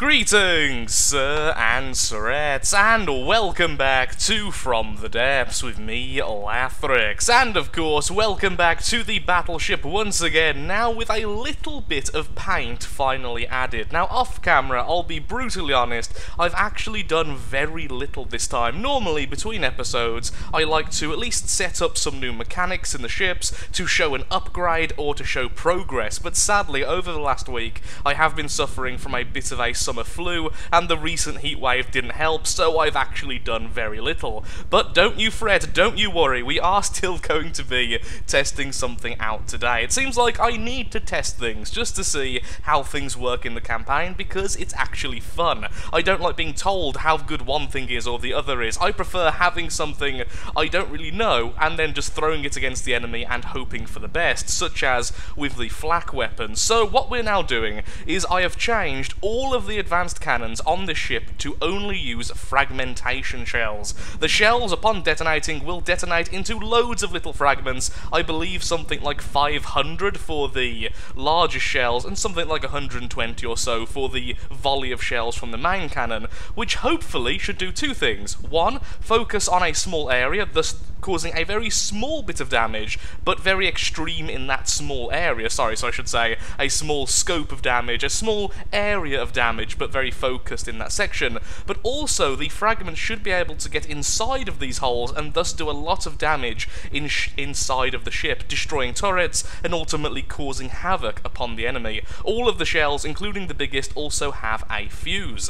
Greetings, sir and sirettes, and welcome back to From the Depths with me, Lathrix. And of course, welcome back to the battleship once again, now with a little bit of paint finally added. Now, off camera, I'll be brutally honest, I've actually done very little this time. Normally, between episodes, I like to at least set up some new mechanics in the ships to show an upgrade or to show progress, but sadly, over the last week, I have been suffering from a bit of a summer flu, and the recent heatwave didn't help, so I've actually done very little. But don't you fret, don't you worry, we are still going to be testing something out today. It seems like I need to test things just to see how things work in the campaign, because it's actually fun. I don't like being told how good one thing is or the other is. I prefer having something I don't really know and then just throwing it against the enemy and hoping for the best, such as with the flak weapon. So what we're now doing is I have changed all of the advanced cannons on this ship to only use fragmentation shells. The shells, upon detonating, will detonate into loads of little fragments. I believe something like 500 for the larger shells and something like 120 or so for the volley of shells from the main cannon, which hopefully should do two things. One, focus on a small area, thus causing a very small bit of damage, but very extreme in that small area. Sorry, so I should say a small scope of damage, a small area of damage, but very focused in that section. But also, the fragment should be able to get inside of these holes and thus do a lot of damage inside of the ship, destroying turrets and ultimately causing havoc upon the enemy. All of the shells, including the biggest, also have a fuse.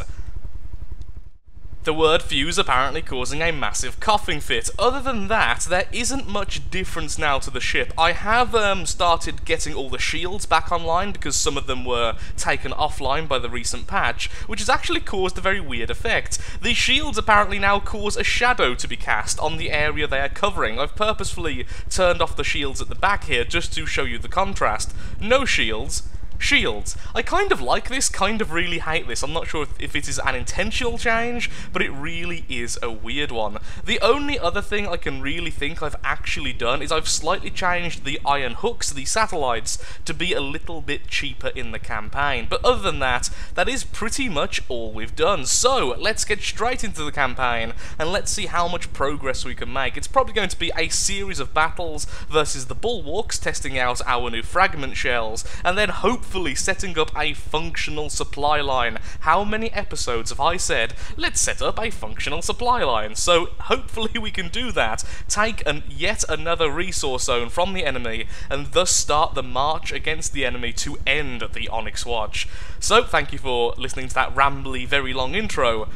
The word fuse apparently causing a massive coughing fit. Other than that, there isn't much difference now to the ship. I have started getting all the shields back online because some of them were taken offline by the recent patch, which has actually caused a very weird effect. These shields apparently now cause a shadow to be cast on the area they are covering. I've purposefully turned off the shields at the back here just to show you the contrast. No shields. Shields. I kind of like this, kind of really hate this. I'm not sure if it is an intentional change, but it really is a weird one. The only other thing I can really think I've actually done is I've slightly changed the Iron Hooks, the satellites, to be a little bit cheaper in the campaign. But other than that, that is pretty much all we've done. So, let's get straight into the campaign, and let's see how much progress we can make. It's probably going to be a series of battles versus the Bulwarks, testing out our new fragment shells, and then hopefully setting up a functional supply line. How many episodes have I said, let's set up a functional supply line? So hopefully we can do that, take yet another resource zone from the enemy, and thus start the march against the enemy to end the Onyx Watch. So thank you for listening to that rambly, very long intro,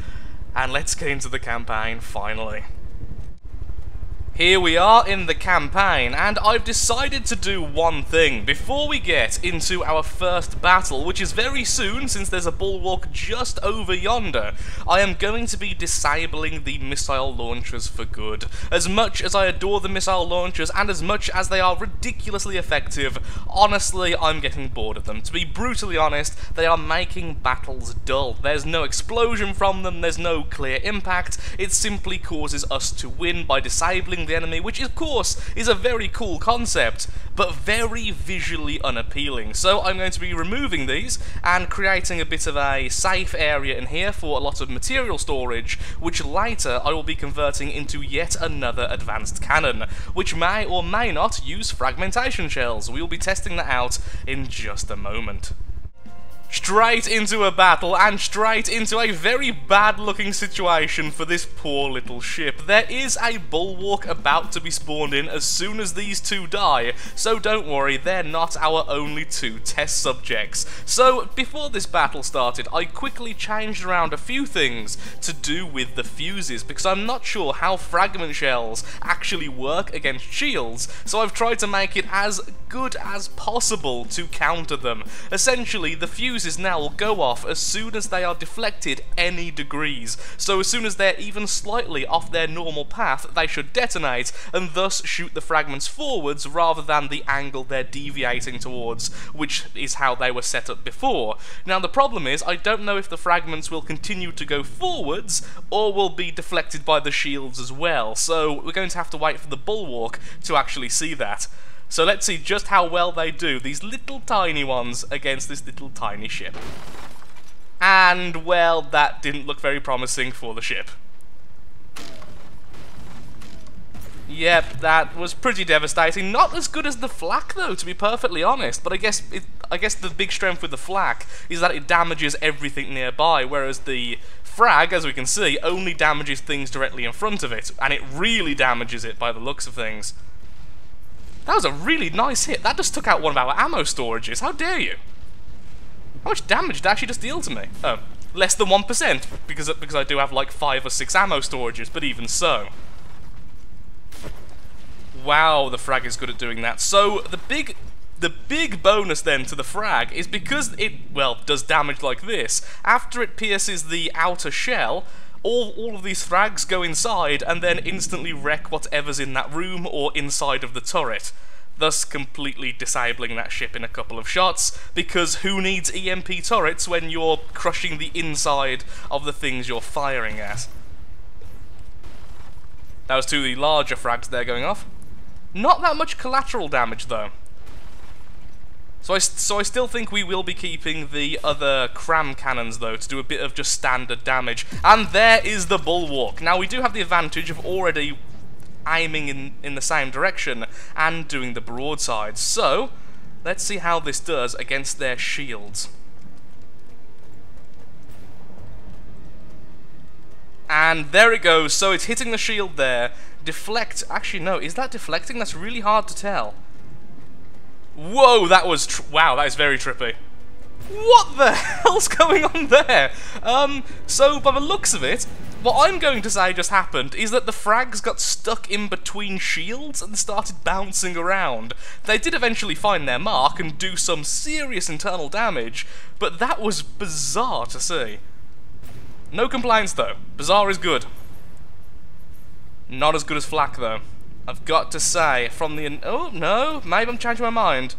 and let's get into the campaign finally. Here we are in the campaign, and I've decided to do one thing before we get into our first battle, which is very soon since there's a bulwark just over yonder. I am going to be disabling the missile launchers for good. As much as I adore the missile launchers and as much as they are ridiculously effective, honestly, I'm getting bored of them. To be brutally honest, they are making battles dull. There's no explosion from them, there's no clear impact, it simply causes us to win by disabling the enemy, which of course is a very cool concept, but very visually unappealing. So I'm going to be removing these and creating a bit of a safe area in here for a lot of material storage, which later I will be converting into yet another advanced cannon, which may or may not use fragmentation shells. We will be testing that out in just a moment. Straight into a battle, and straight into a very bad-looking situation for this poor little ship. There is a bulwark about to be spawned in as soon as these two die, so don't worry, they're not our only two test subjects. So, before this battle started, I quickly changed around a few things to do with the fuses, because I'm not sure how fragment shells actually work against shields, so I've tried to make it as good as possible to counter them. Essentially, the fuse now will go off as soon as they are deflected any degrees, so as soon as they're even slightly off their normal path, they should detonate and thus shoot the fragments forwards rather than the angle they're deviating towards, which is how they were set up before. Now the problem is, I don't know if the fragments will continue to go forwards or will be deflected by the shields as well, so we're going to have to wait for the bulwark to actually see that. So let's see just how well they do, these little tiny ones against this little tiny ship. And, well, that didn't look very promising for the ship. Yep, that was pretty devastating. Not as good as the flak, though, to be perfectly honest. But I guess the big strength with the flak is that it damages everything nearby, whereas the frag, as we can see, only damages things directly in front of it, and it really damages it by the looks of things. That was a really nice hit. That just took out one of our ammo storages. How dare you? How much damage did it actually just deal to me? Oh, less than 1%, because I do have like 5 or 6 ammo storages, but even so. Wow, the frag is good at doing that. So the big bonus then to the frag is because it, well, does damage like this. After it pierces the outer shell, all of these frags go inside and then instantly wreck whatever's in that room or inside of the turret, thus completely disabling that ship in a couple of shots, because who needs EMP turrets when you're crushing the inside of the things you're firing at? That was two of the larger frags there going off. Not that much collateral damage though. So I still think we will be keeping the other cram cannons though to do a bit of just standard damage. And there is the bulwark. Now we do have the advantage of already aiming in the same direction and doing the broadside. So, let's see how this does against their shields. And there it goes, so it's hitting the shield there. Deflect, actually no, is that deflecting? That's really hard to tell. Whoa, that was, wow, that is very trippy. What the hell's going on there? So by the looks of it, what I'm going to say just happened is that the frags got stuck in between shields and started bouncing around. They did eventually find their mark and do some serious internal damage, but that was bizarre to see. No complaints though, bizarre is good. Not as good as flak though. I've got to say, from the, oh no, maybe I'm changing my mind.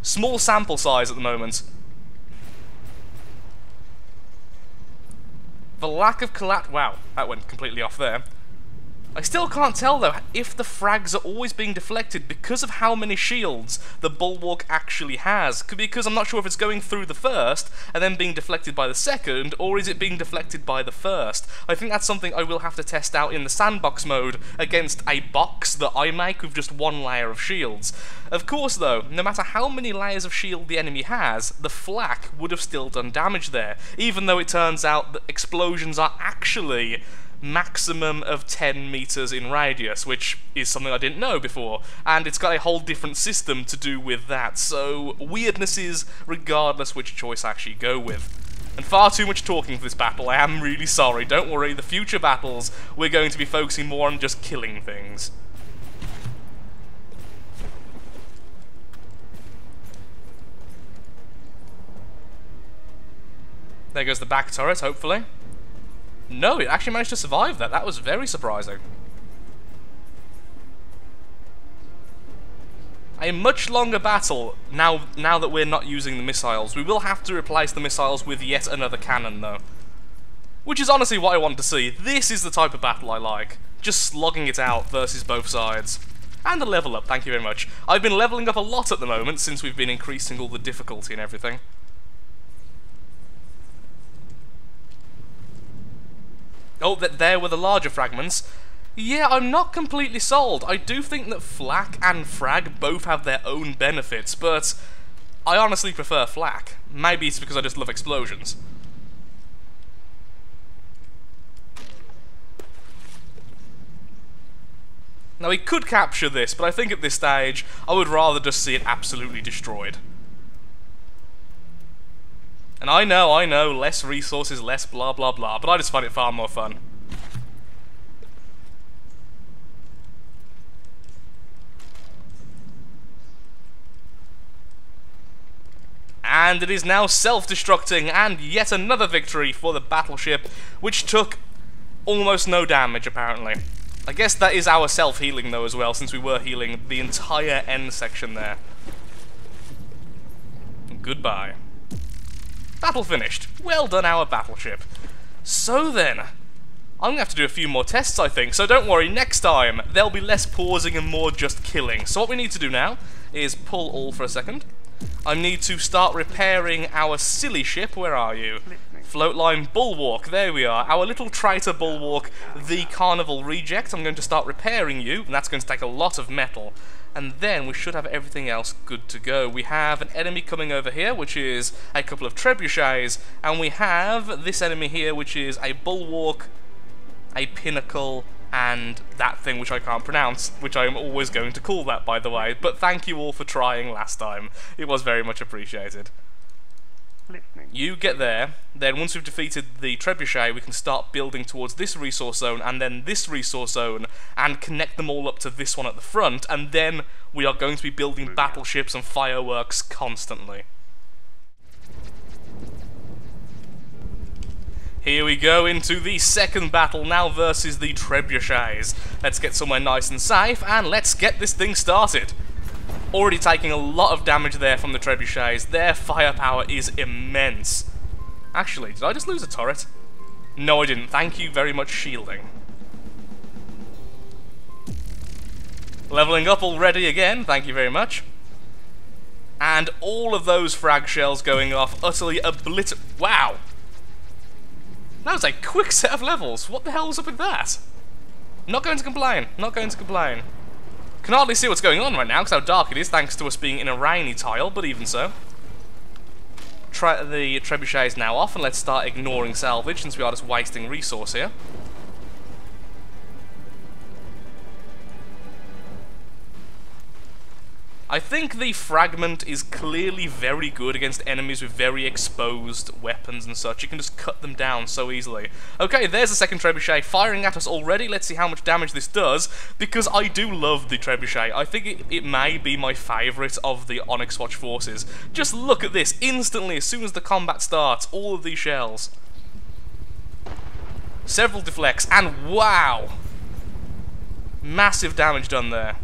Small sample size at the moment. The lack of collateral. Wow, that went completely off there. I still can't tell though if the frags are always being deflected because of how many shields the bulwark actually has. Because I'm not sure if it's going through the first and then being deflected by the second, or is it being deflected by the first? I think that's something I will have to test out in the sandbox mode against a box that I make with just one layer of shields. Of course though, no matter how many layers of shield the enemy has, the flak would have still done damage there, even though it turns out that explosions are actually maximum of 10 meters in radius, which is something I didn't know before, and it's got a whole different system to do with that, so weirdnesses regardless which choice I actually go with. And far too much talking for this battle, I am really sorry, don't worry, the future battles we're going to be focusing more on just killing things. There goes the back turret, hopefully. No, it actually managed to survive that. That was very surprising. A much longer battle now that we're not using the missiles. We will have to replace the missiles with yet another cannon, though. Which is honestly what I want to see. This is the type of battle I like. Just slogging it out versus both sides. And a level up, thank you very much. I've been leveling up a lot at the moment since we've been increasing all the difficulty and everything. Oh, there were the larger fragments. Yeah, I'm not completely sold. I do think that flak and frag both have their own benefits, but I honestly prefer flak. Maybe it's because I just love explosions. Now, we could capture this, but I think at this stage, I would rather just see it absolutely destroyed. And I know, less resources, less blah blah blah, but I just find it far more fun. And it is now self-destructing, and yet another victory for the battleship, which took almost no damage, apparently. I guess that is our self-healing, though, as well, since we were healing the entire end section there. Goodbye. Battle finished. Well done, our battleship. So then, I'm going to have to do a few more tests, I think, so don't worry, next time there'll be less pausing and more just killing. So what we need to do now is pull all for a second. I need to start repairing our silly ship. Where are you? Floatline Bulwark, there we are, our little traitor bulwark, the Carnival Reject. I'm going to start repairing you, and that's going to take a lot of metal. And then we should have everything else good to go. We have an enemy coming over here, which is a couple of trebuchets, and we have this enemy here, which is a bulwark, a pinnacle, and that thing which I can't pronounce, which I am always going to call that, by the way. But thank you all for trying last time. It was very much appreciated. You get there, then once we've defeated the trebuchet, we can start building towards this resource zone, and then this resource zone, and connect them all up to this one at the front, and then we are going to be building battleships and fireworks constantly. Here we go into the second battle now versus the trebuchets. Let's get somewhere nice and safe, and let's get this thing started. Already taking a lot of damage there from the trebuchets. Their firepower is immense. Actually, did I just lose a turret? No, I didn't. Thank you very much, shielding. Leveling up already again. Thank you very much. And all of those frag shells going off utterly obliterate. Wow! That was a quick set of levels. What the hell was up with that? Not going to complain. Not going to complain. Can hardly see what's going on right now because how dark it is, thanks to us being in a rainy tile, but even so. The trebuchet is now off, and let's start ignoring salvage since we are just wasting resource here. I think the fragment is clearly very good against enemies with very exposed weapons and such. You can just cut them down so easily. Okay, there's the second trebuchet firing at us already. Let's see how much damage this does, because I do love the trebuchet. I think it may be my favourite of the Onyx Watch forces. Just look at this. Instantly, as soon as the combat starts, all of these shells. Several deflects, and wow! Massive damage done there.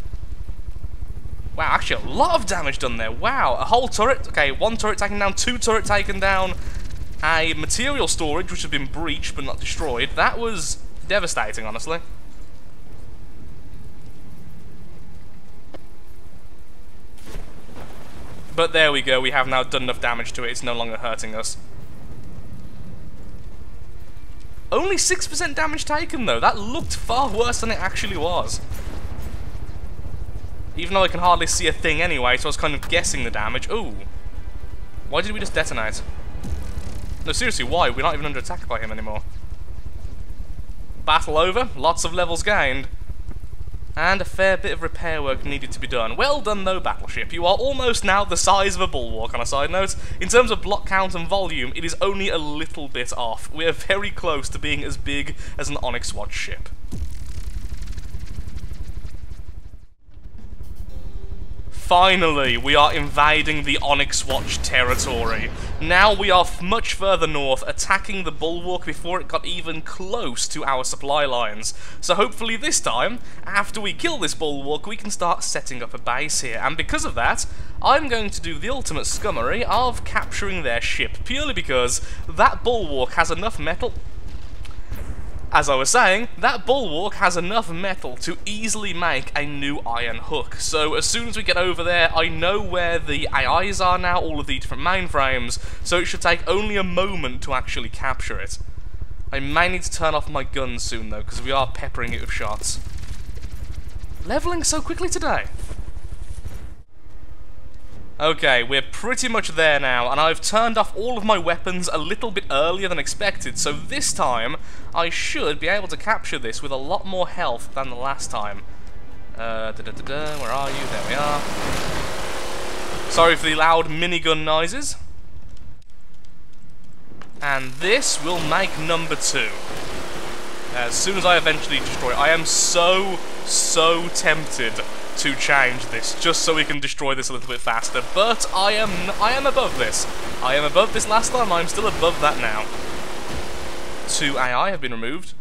Wow, actually a lot of damage done there, wow, a whole turret, okay, one turret taken down, two turret taken down, a material storage which had been breached but not destroyed. That was devastating, honestly. But there we go, we have now done enough damage to it, it's no longer hurting us. Only 6% damage taken though, that looked far worse than it actually was. Even though I can hardly see a thing anyway, so I was kind of guessing the damage. Ooh. Why did we just detonate? No, seriously, why? We're not even under attack by him anymore. Battle over. Lots of levels gained. And a fair bit of repair work needed to be done. Well done, though, Battleship. You are almost now the size of a bulwark, on a side note. In terms of block count and volume, it is only a little bit off. We are very close to being as big as an Onyx Watch ship. Finally, we are invading the Onyx Watch territory. Now we are much further north, attacking the bulwark before it got even close to our supply lines. So hopefully this time, after we kill this bulwark, we can start setting up a base here. And because of that, I'm going to do the ultimate scummery of capturing their ship, purely because that bulwark has enough metal... As I was saying, that bulwark has enough metal to easily make a new Iron Hook. So as soon as we get over there, I know where the AIs are now, all of the different mainframes, so it should take only a moment to actually capture it. I may need to turn off my gun soon though, because we are peppering it with shots. Leveling so quickly today! Okay, we're pretty much there now, and I've turned off all of my weapons a little bit earlier than expected, so this time I should be able to capture this with a lot more health than the last time. Where are you? There we are. Sorry for the loud minigun noises. And this will make number 2. As soon as I eventually destroy it, I am so tempted to change this, just so we can destroy this a little bit faster, but I am above this. I am above this last time, I'm still above that now. 2 AI have been removed.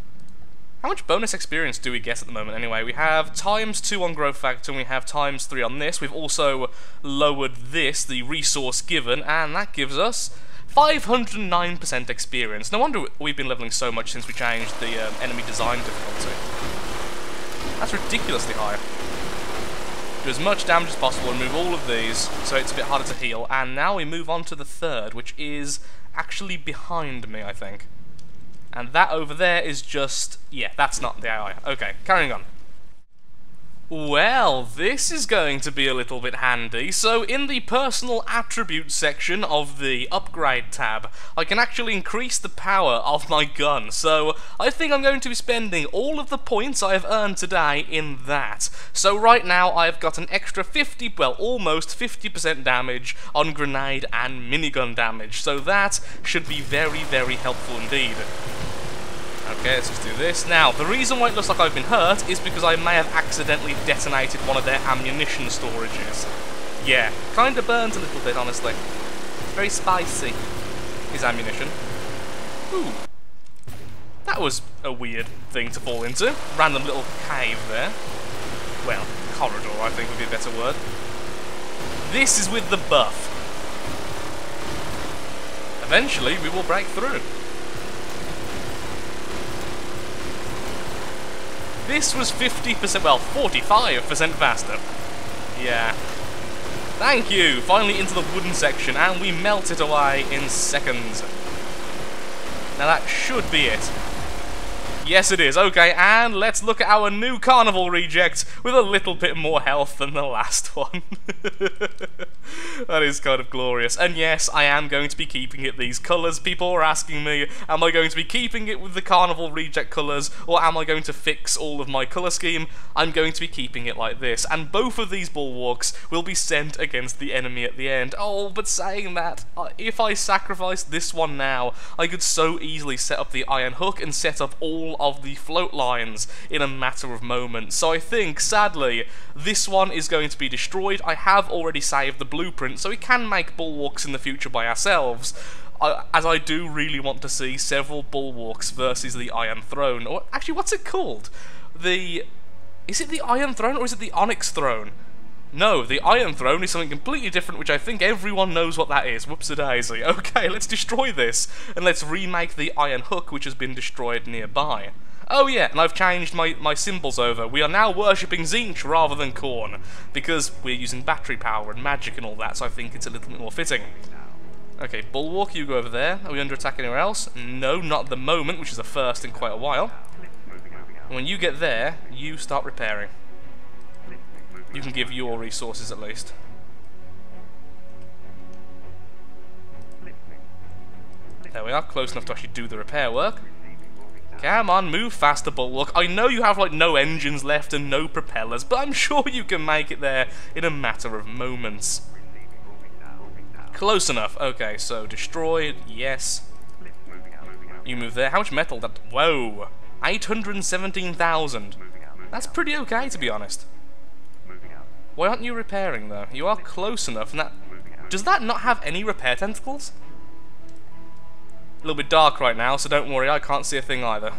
How much bonus experience do we get at the moment anyway? We have ×2 on growth factor, and we have ×3 on this. We've also lowered this, the resource given, and that gives us 509% experience. No wonder we've been leveling so much since we changed the enemy design difficulty. That's ridiculously high. do as much damage as possible, remove all of these, so it's a bit harder to heal. And now we move on to the third, which is actually behind me, I think. And that over there is just... yeah, that's not the AI. Okay, carrying on. Well, this is going to be a little bit handy. So in the personal attributes section of the upgrade tab, I can actually increase the power of my gun. So I think I'm going to be spending all of the points I have earned today in that. So right now I've got an extra 50, well almost 50% damage on grenade and minigun damage. So that should be very, very helpful indeed. Okay, let's just do this. Now, the reason why it looks like I've been hurt is because I may have accidentally detonated one of their ammunition storages. Yeah, kind of burns a little bit, honestly. Very spicy, his ammunition. Ooh. That was a weird thing to fall into. Random little cave there. Well, corridor, I think would be a better word. This is with the buff. Eventually, we will break through. This was 50%, well, 45% faster. Yeah. Thank you! Finally into the wooden section, and we melt it away in seconds. Now that should be it. Yes, it is. Okay, and let's look at our new Carnival Reject with a little bit more health than the last one. That is kind of glorious. And yes, I am going to be keeping it these colours. People are asking me, am I going to be keeping it with the Carnival Reject colours, or am I going to fix all of my colour scheme? I'm going to be keeping it like this. And both of these bulwarks will be sent against the enemy at the end. Oh, but saying that, if I sacrificed this one now, I could so easily set up the Iron Hook and set up all of the float lines in a matter of moments. So I think, sadly, this one is going to be destroyed. I have already saved the blueprint, so we can make bulwarks in the future by ourselves, as I do really want to see several bulwarks versus the Iron Throne. Or actually, what's it called? Is it the Iron Throne or is it the Onyx Throne? No, the Iron Throne is something completely different, which I think everyone knows what that is. Whoops-a-daisy. Okay, let's destroy this, and let's remake the Iron Hook, which has been destroyed nearby. Oh yeah, and I've changed my symbols over. We are now worshipping Zinch rather than Korn, because we're using battery power and magic and all that, so I think it's a little bit more fitting. Okay, Bulwark, you go over there. Are we under attack anywhere else? No, not at the moment, which is the first in quite a while. And when you get there, you start repairing. You can give your resources at least. There we are, close enough to actually do the repair work. Come on, move faster, Bulwark. I know you have like no engines left and no propellers, but I'm sure you can make it there in a matter of moments. Close enough. Okay, so destroyed, yes. You move there. How much metal? That? Whoa, 817,000. That's pretty okay, to be honest. Why aren't you repairing though? You are close enough, and that... does that not have any repair tentacles? A little bit dark right now, so don't worry, I can't see a thing either.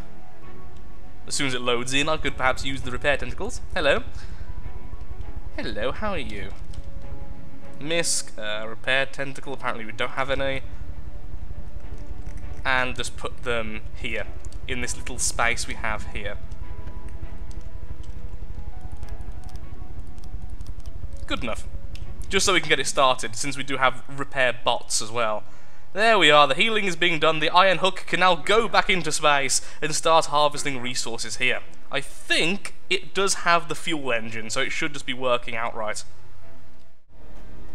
As soon as it loads in, I could perhaps use the repair tentacles. Hello. Hello, how are you? Misc, repair tentacle, apparently we don't have any. And just put them here, in this little space we have here. Good enough. Just so we can get it started, since we do have repair bots as well. There we are, the healing is being done, the Iron Hook can now go back into space and start harvesting resources here. I think it does have the fuel engine, so it should just be working outright.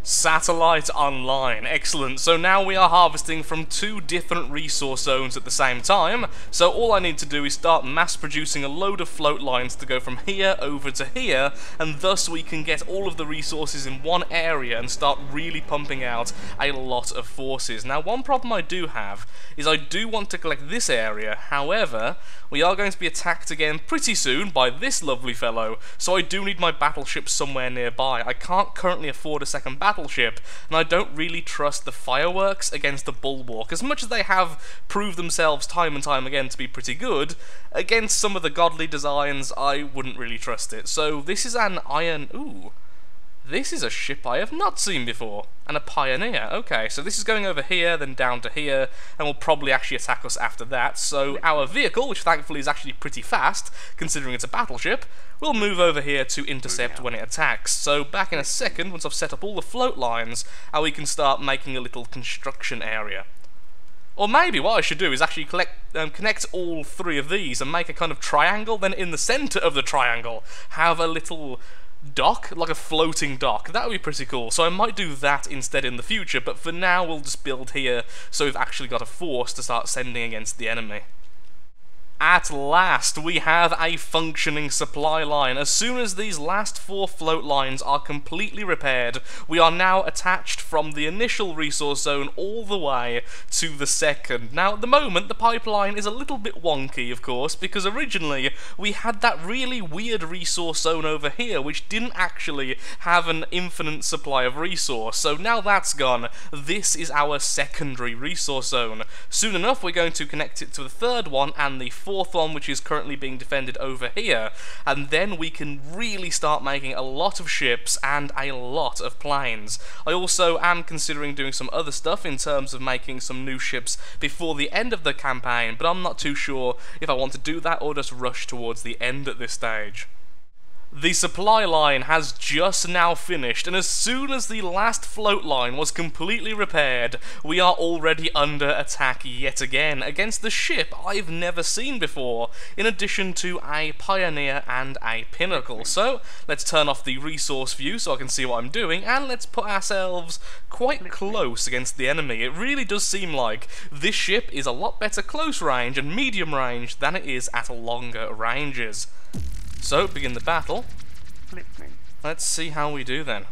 Satellite online, excellent. So now we are harvesting from two different resource zones at the same time, so all I need to do is start mass producing a load of float lines to go from here over to here, and thus we can get all of the resources in one area and start really pumping out a lot of forces. Now one problem I do have is I do want to collect this area, however we are going to be attacked again pretty soon by this lovely fellow, so I do need my battleship somewhere nearby. I can't currently afford a second battleship, and I don't really trust the fireworks against the Bulwark, as much as they have proved themselves time and time again to be pretty good. Against some of the godly designs, I wouldn't really trust it. So this is an iron... ooh, This is a ship I have not seen before, and a pioneer. Okay, so this is going over here, then down to here, and will probably actually attack us after that. So our vehicle, which thankfully is actually pretty fast, considering it's a battleship, will move over here to intercept when it attacks. So back in a second, once I've set up all the float lines, and we can start making a little construction area. Or maybe what I should do is actually connect all three of these and make a kind of triangle, then in the centre of the triangle, have a little dock, like a floating dock. That would be pretty cool, so I might do that instead in the future, but for now we'll just build here so we've actually got a force to start sending against the enemy. At last, we have a functioning supply line. As soon as these last four float lines are completely repaired, we are now attached from the initial resource zone all the way to the second. Now, at the moment, the pipeline is a little bit wonky, of course, because originally we had that really weird resource zone over here, which didn't actually have an infinite supply of resource. So now that's gone. This is our secondary resource zone. Soon enough, we're going to connect it to the third one and the fourth one, which is currently being defended over here, and then we can really start making a lot of ships and a lot of planes. I also am considering doing some other stuff in terms of making some new ships before the end of the campaign, but I'm not too sure if I want to do that or just rush towards the end at this stage. The supply line has just now finished, and as soon as the last float line was completely repaired, we are already under attack yet again, against the ship I've never seen before, in addition to a pioneer and a pinnacle. So, let's turn off the resource view so I can see what I'm doing, and let's put ourselves quite close against the enemy. It really does seem like this ship is a lot better close range and medium range than it is at longer ranges. So, begin the battle. Let's see how we do then.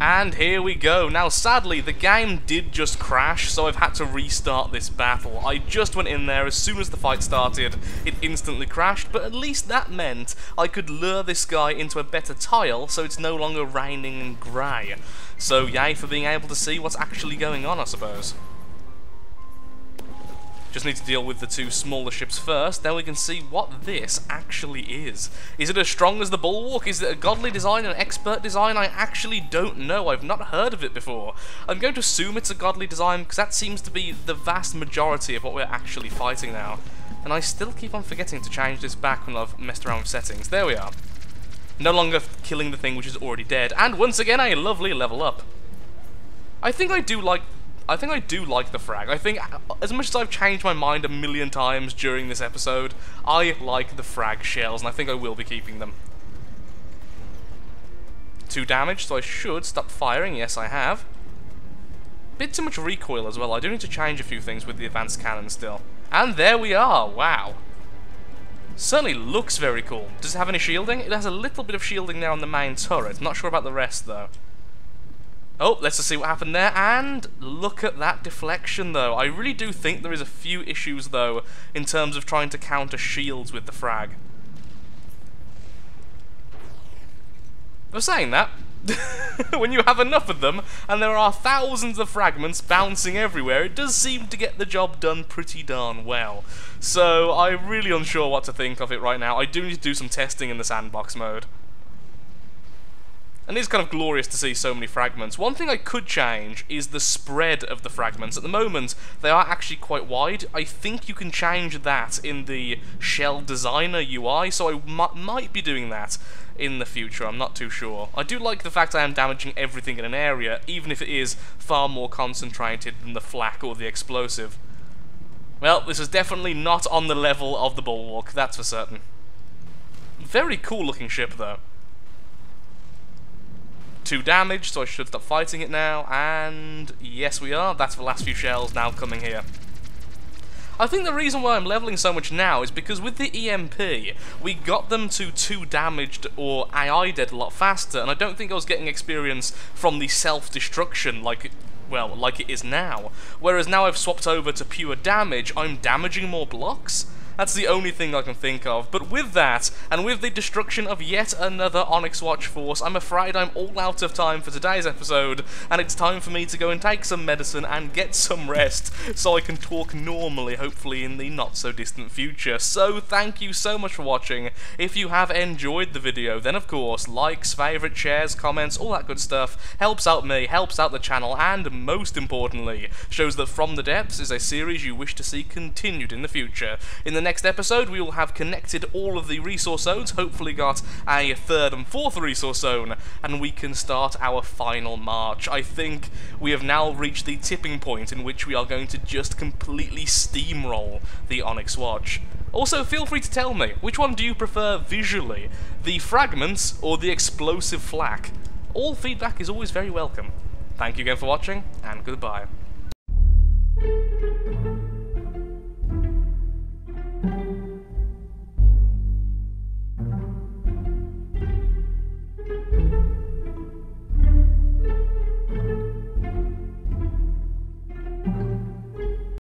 And here we go. Now, sadly, the game did just crash, so I've had to restart this battle. I just went in there as soon as the fight started. It instantly crashed, but at least that meant I could lure this guy into a better tile, so it's no longer raining and grey. So, yay for being able to see what's actually going on, I suppose. Just need to deal with the two smaller ships first, then we can see what this actually is. Is it as strong as the Bulwark? Is it a godly design, an expert design? I actually don't know, I've not heard of it before. I'm going to assume it's a godly design, because that seems to be the vast majority of what we're actually fighting now. And I still keep on forgetting to change this back when I've messed around with settings. There we are. No longer killing the thing which is already dead, and once again a lovely level up. I do like the frag. I think, as much as I've changed my mind a million times during this episode, I like the frag shells, and I think I will be keeping them. 2 damage, so I should stop firing. Yes, I have. Bit too much recoil as well. I do need to change a few things with the advanced cannon still. And there we are. Wow. Certainly looks very cool. Does it have any shielding? It has a little bit of shielding now on the main turret. Not sure about the rest, though. Oh, let's just see what happened there, and look at that deflection though. I really do think there is a few issues though, in terms of trying to counter shields with the frag. For saying that, when you have enough of them, and there are thousands of fragments bouncing everywhere, it does seem to get the job done pretty darn well. So, I'm really unsure what to think of it right now. I do need to do some testing in the sandbox mode. And it is kind of glorious to see so many fragments. One thing I could change is the spread of the fragments. At the moment, they are actually quite wide. I think you can change that in the shell designer UI, so I might be doing that in the future, I'm not too sure. I do like the fact I am damaging everything in an area, even if it is far more concentrated than the flak or the explosive. Well, this is definitely not on the level of the Bulwark, that's for certain. Very cool looking ship, though. 2 damage, so I should stop fighting it now, and yes we are, that's the last few shells now coming here. I think the reason why I'm leveling so much now is because with the EMP, we got them to 2 damaged or AI dead a lot faster, and I don't think I was getting experience from the self-destruction like it is now. Whereas now I've swapped over to pure damage, I'm damaging more blocks, That's the only thing I can think of. But with that, and with the destruction of yet another Onyx Watch force, I'm afraid I'm all out of time for today's episode, and it's time for me to go and take some medicine and get some rest, so I can talk normally, hopefully in the not-so-distant future. So thank you so much for watching. If you have enjoyed the video, then of course, likes, favourite, shares, comments, all that good stuff helps out me, helps out the channel, and most importantly, shows that From the Depths is a series you wish to see continued in the future. In the next episode, we will have connected all of the resource zones, hopefully got a third and fourth resource zone, and we can start our final march. I think we have now reached the tipping point in which we are going to just completely steamroll the Onyx Watch. Also, feel free to tell me, which one do you prefer visually? The fragments or the explosive flak? All feedback is always very welcome. Thank you again for watching, and goodbye.